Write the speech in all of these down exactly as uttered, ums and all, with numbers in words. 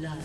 blood. Yeah.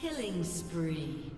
Killing spree.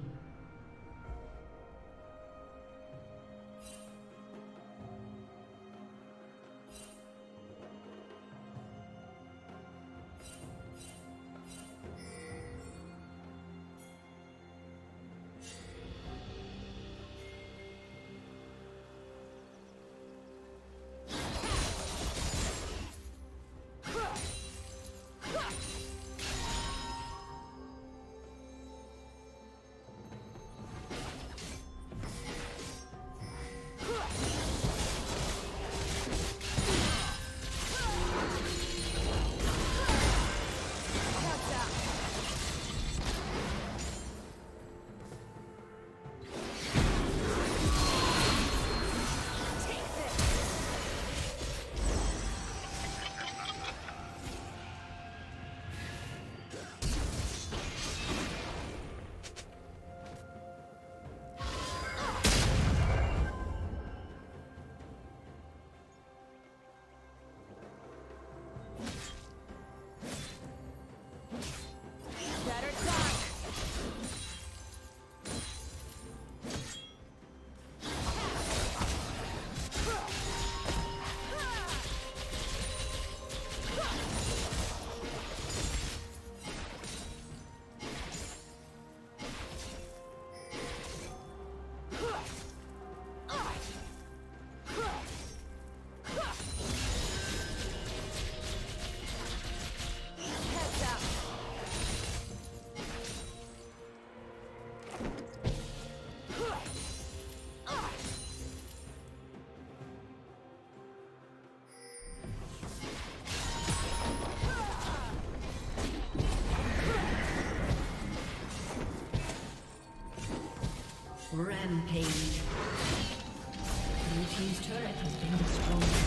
Rampage. Blue team's turret has been destroyed.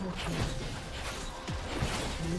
Double kill. Blue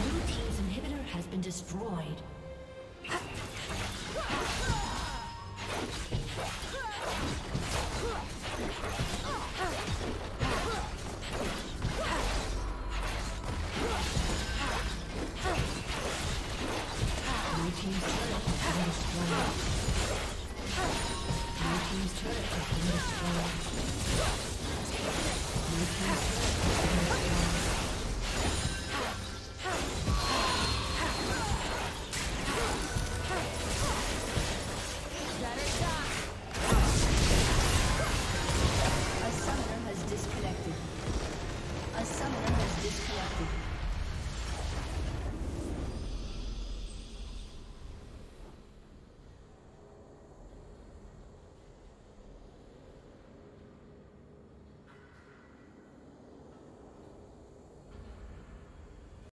Blue team's inhibitor has been destroyed. Blue team's turret has been destroyed.